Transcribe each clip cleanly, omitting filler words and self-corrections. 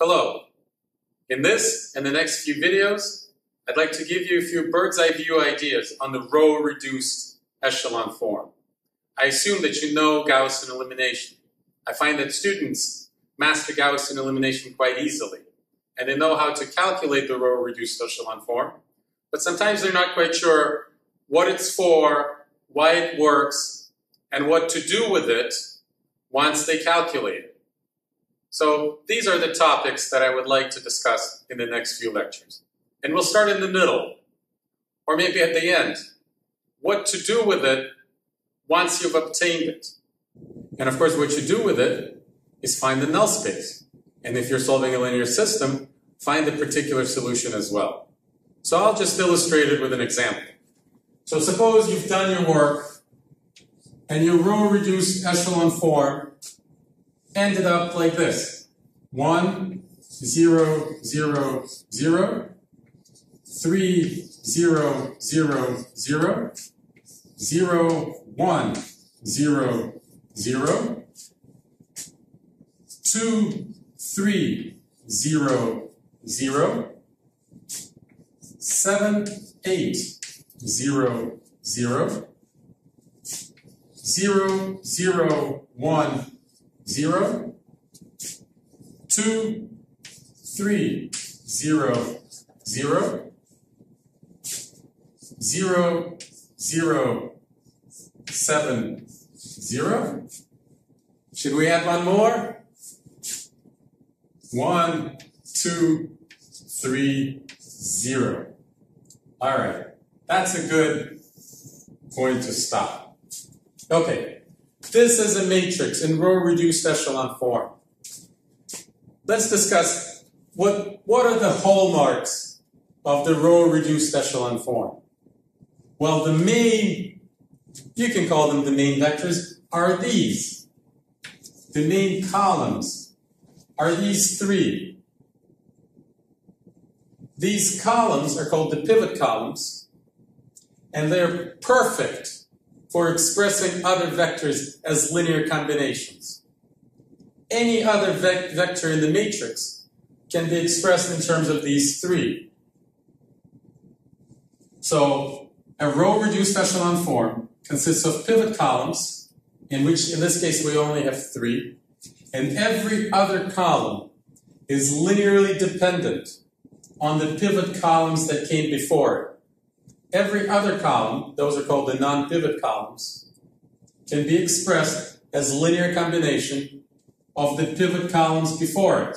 Hello. In this and the next few videos, I'd like to give you a few bird's eye view ideas on the row-reduced echelon form. I assume that you know Gaussian elimination. I find that students master Gaussian elimination quite easily, and they know how to calculate the row-reduced echelon form, but sometimes they're not quite sure what it's for, why it works, and what to do with it once they calculate it. So these are the topics that I would like to discuss in the next few lectures. And we'll start in the middle, or maybe at the end, what to do with it once you've obtained it. And of course, what you do with it is find the null space. And if you're solving a linear system, find the particular solution as well. So I'll just illustrate it with an example. So suppose you've done your work, and your row-reduced echelon form ended up like this. 1, 0, 0, 0. 3, 0, 0, 0. 0, 1, 0, 0. 2, 3, 0, 0. 7, 8, 0, 0. 0, 0, 1, 0. 2, 3, 0, 0. 0, 0, 7, 0. Should we add one more? 1, 2, 3, 0. All right, that's a good point to stop. Okay, this is a matrix in row-reduced echelon form. Let's discuss what are the hallmarks of the row-reduced echelon form. Well, the main, you can call them the main vectors, are these. The main columns are these three. These columns are called the pivot columns, and they're perfect for expressing other vectors as linear combinations. Any other vector in the matrix can be expressed in terms of these three. So, a row-reduced echelon form consists of pivot columns, in which, in this case, we only have three, and every other column is linearly dependent on the pivot columns that came before it. Every other column, those are called the non-pivot columns, can be expressed as linear combination of the pivot columns before it.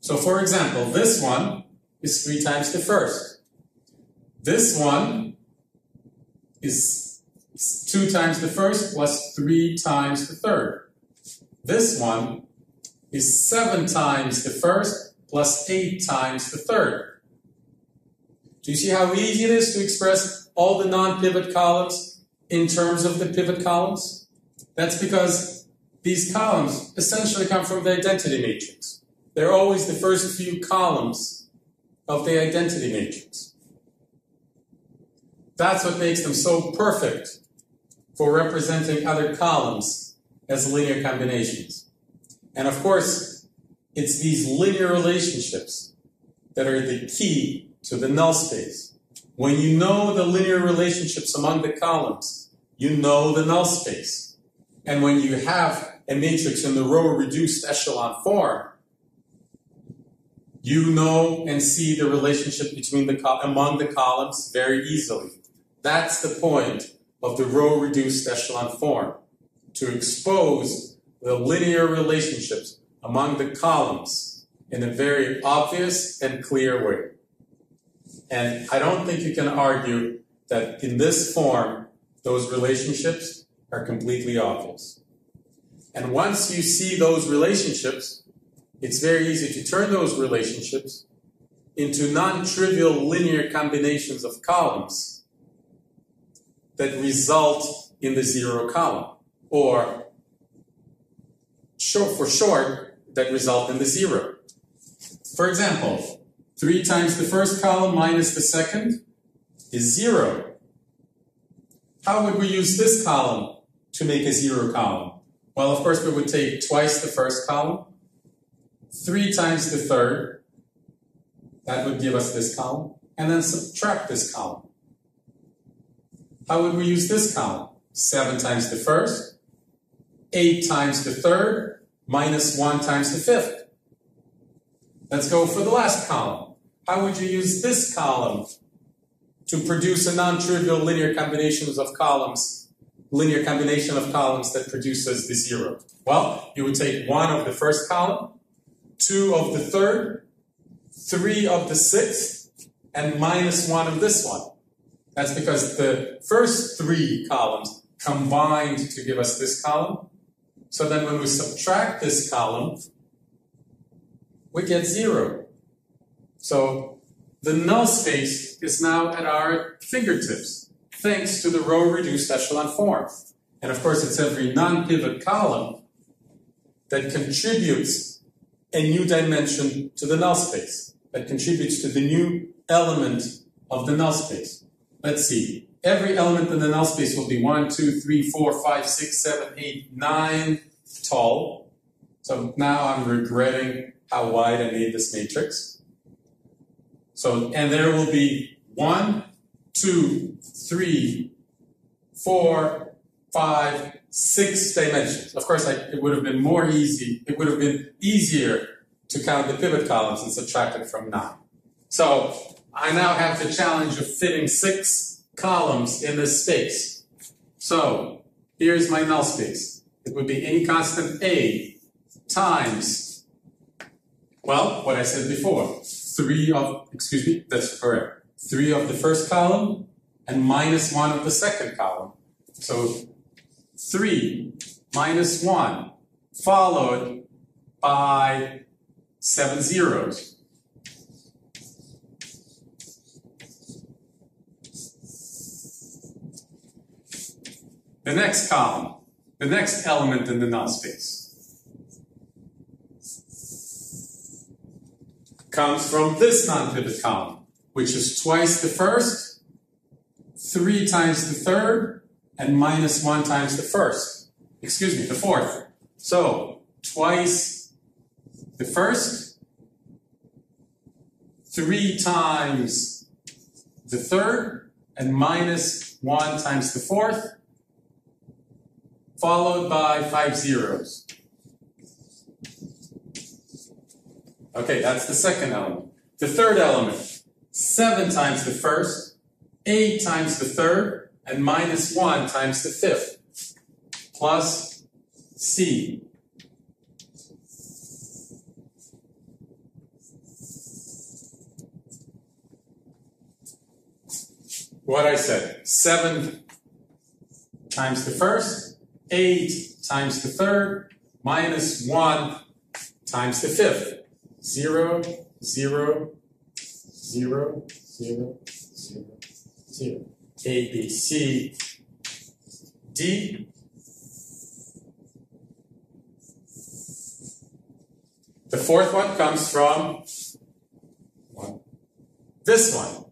So, for example, this one is 3 times the first. This one is 2 times the first plus 3 times the third. This one is 7 times the first plus 8 times the third. Do you see how easy it is to express all the non-pivot columns in terms of the pivot columns? That's because these columns essentially come from the identity matrix. They're always the first few columns of the identity matrix. That's what makes them so perfect for representing other columns as linear combinations. And of course, it's these linear relationships that are the key to the null space. When you know the linear relationships among the columns, you know the null space. And when you have a matrix in the row-reduced echelon form, you know and see the relationship between among the columns very easily. That's the point of the row-reduced echelon form, to expose the linear relationships among the columns in a very obvious and clear way. And I don't think you can argue that in this form, those relationships are completely obvious. And once you see those relationships, it's very easy to turn those relationships into non-trivial linear combinations of columns that result in the zero column, or for short, that result in the zero. For example, 3 times the first column minus the second is 0. How would we use this column to make a zero column? Well, of course, we would take twice the first column 3 times the third, that would give us this column, and then subtract this column. How would we use this column? 7 times the first, 8 times the third, minus 1 times the fifth. Let's go for the last column. How would you use this column to produce a non-trivial linear combination of columns that produces the zero? Well, you would take 1 of the first column, 2 of the third, 3 of the sixth, and minus 1 of this one. That's because the first 3 columns combined to give us this column. So then when we subtract this column, we get 0. So the null space is now at our fingertips, thanks to the row-reduced echelon form. And of course, it's every non-pivot column that contributes a new dimension to the null space, that contributes to the new element of the null space. Let's see. Every element in the null space will be 1, 2, 3, 4, 5, 6, 7, 8, 9 tall. So now I'm regretting how wide I made this matrix. So, and there will be 1, 2, 3, 4, 5, 6 dimensions. Of course, it would have been easier to count the pivot columns and subtract it from 9. So I now have the challenge of fitting 6 columns in this space. So here's my null space. It would be any constant A times, well, what I said before, that's correct. 3 of the first column and minus 1 of the second column. So 3 minus 1 followed by 7 zeros. The next column, the next element in the null space, comes from this non-pivot column, which is twice the first, 3 times the third, and minus 1 times the fourth. So twice the first, 3 times the third, and minus 1 times the fourth, followed by 5 zeros. Okay, that's the second element. The third element, 7 times the first, 8 times the third, and minus 1 times the fifth, plus C. What I said, 7 times the first, 8 times the third, minus 1 times the fifth. 0, 0, 0, 0, 0, 0. A, B, C, D. The fourth one comes from this one,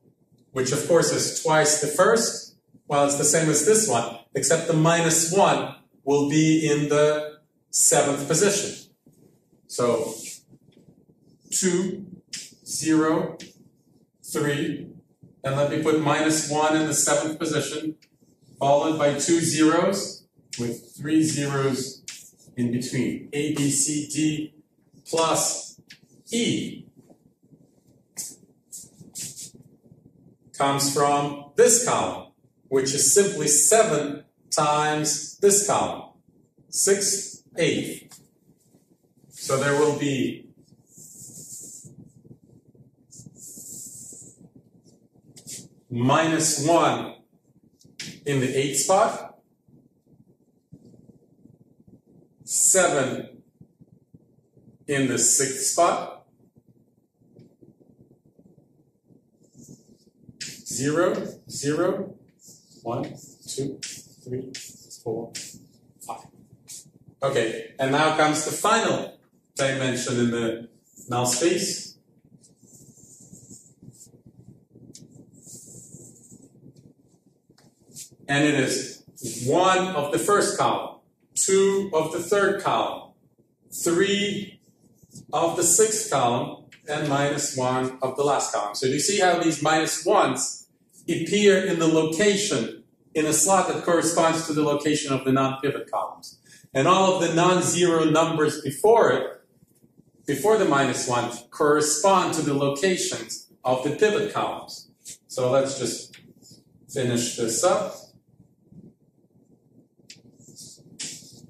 which of course is twice the first. Well, it's the same as this one, except the minus 1 will be in the 7th position. So 2, 0, 3, and let me put minus 1 in the 7th position, followed by 2 zeros with 3 zeros in between. A, B, C, D, plus E comes from this column, which is simply 7 times this column, 6/8. So there will be 1 in the 8th spot, 7 in the 6th spot, 0, 0, 1, 2, 3, 4, 5. Okay, and now comes the final dimension in the null space. And it is 1 of the first column, 2 of the third column, 3 of the sixth column and minus 1 of the last column. So do you see how these minus 1s appear in the location, in a slot that corresponds to the location of the non-pivot columns? And all of the non-zero numbers before it, before the minus 1, correspond to the locations of the pivot columns. So let's just finish this up.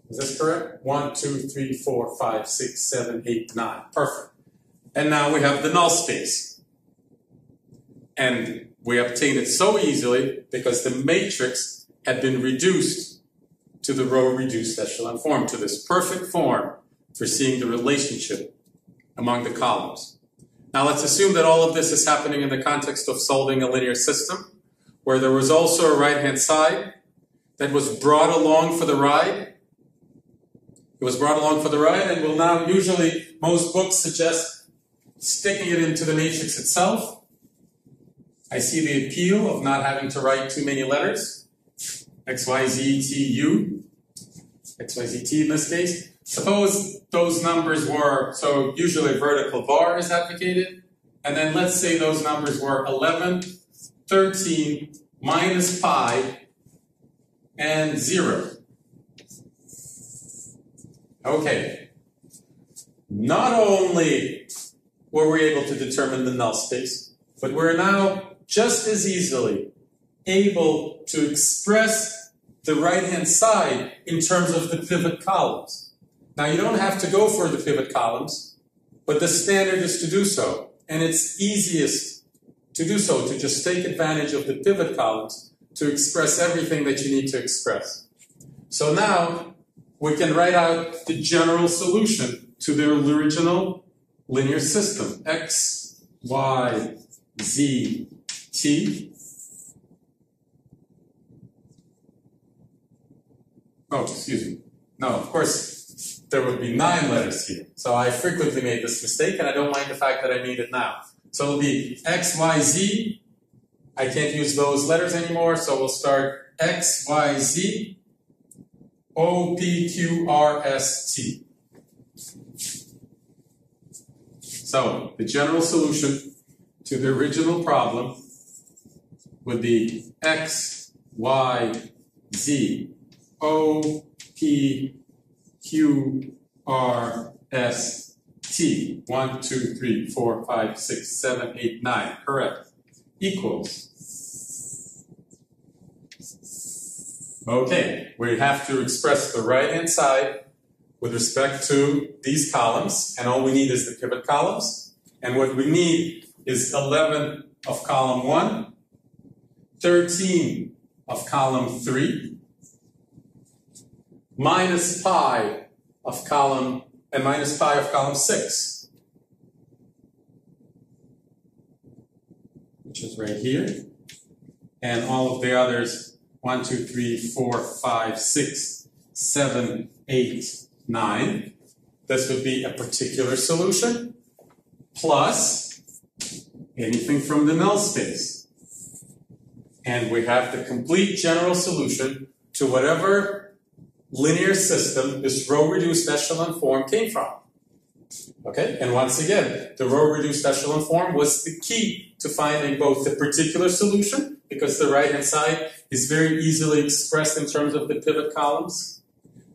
Is this correct? 1, 2, 3, 4, 5, 6, 7, 8, 9. Perfect. And now we have the null space. And we obtain it so easily because the matrix had been reduced to the row-reduced echelon form, to this perfect form for seeing the relationship among the columns. Now let's assume that all of this is happening in the context of solving a linear system, where there was also a right-hand side that was brought along for the ride. It was brought along for the ride, and will now usually, most books suggest sticking it into the matrix itself. I see the appeal of not having to write too many letters. X, Y, Z, T, U. X, Y, Z, T in this case. Suppose those numbers were, so usually vertical bar is advocated, and then let's say those numbers were 11, 13, minus pi, and 0. Okay, not only were we able to determine the null space, but we're now just as easily able to express the right-hand side in terms of the pivot columns. Now, you don't have to go for the pivot columns, but the standard is to do so, and it's easiest to do so, to just take advantage of the pivot columns to express everything that you need to express. So now, we can write out the general solution to the original linear system. X, Y, Z, T. Oh, excuse me. No, of course, there would be 9 letters here. So I frequently made this mistake, and I don't mind the fact that I made it now. So it'll be X, Y, Z. I can't use those letters anymore, so we'll start X, Y, Z. O, P, Q, R, S, T. So, the general solution to the original problem would be X, Y, Z, O, P, Q, R, S, T. 1, 2, 3, 4, 5, 6, 7, 8, 9. Correct. Equals. Okay, we have to express the right-hand side with respect to these columns, and all we need is the pivot columns. And what we need is 11 of column 1, 13 of column 3, minus pi of column, and minus pi of column 6, which is right here, and all of the others. 1, 2, 3, 4, 5, 6, 7, 8, 9. This would be a particular solution plus anything from the null space. And we have the complete general solution to whatever linear system this row-reduced echelon form came from. Okay, and once again, the row-reduced echelon form was the key to finding both the particular solution, because the right-hand side is very easily expressed in terms of the pivot columns.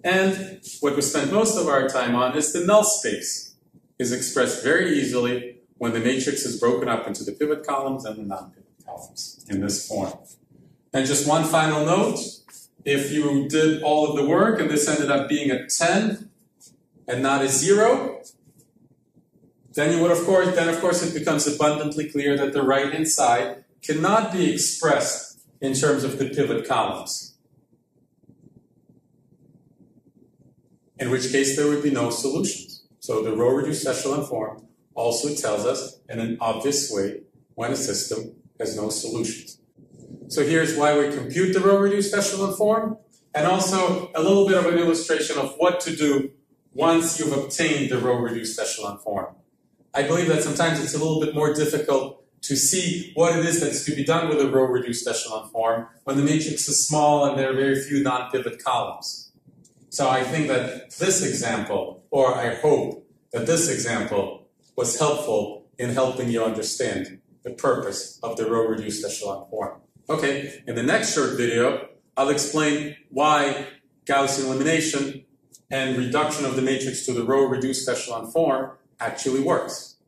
And what we spend most of our time on is the null space is expressed very easily when the matrix is broken up into the pivot columns and the non-pivot columns in this form. And just one final note, if you did all of the work and this ended up being a 10 and not a 0, then you would of course it becomes abundantly clear that the right-hand side cannot be expressed in terms of the pivot columns, in which case there would be no solutions. So the row-reduced echelon form also tells us in an obvious way when a system has no solutions. So here's why we compute the row-reduced echelon form, and also a little bit of an illustration of what to do once you've obtained the row-reduced echelon form. I believe that sometimes it's a little bit more difficult to see what it is that's to be done with a row-reduced echelon form when the matrix is small and there are very few non-pivot columns. So I think that this example, or I hope, that this example was helpful in helping you understand the purpose of the row reduced echelon form. Okay, in the next short video, I'll explain why Gaussian elimination and reduction of the matrix to the row reduced echelon form actually works.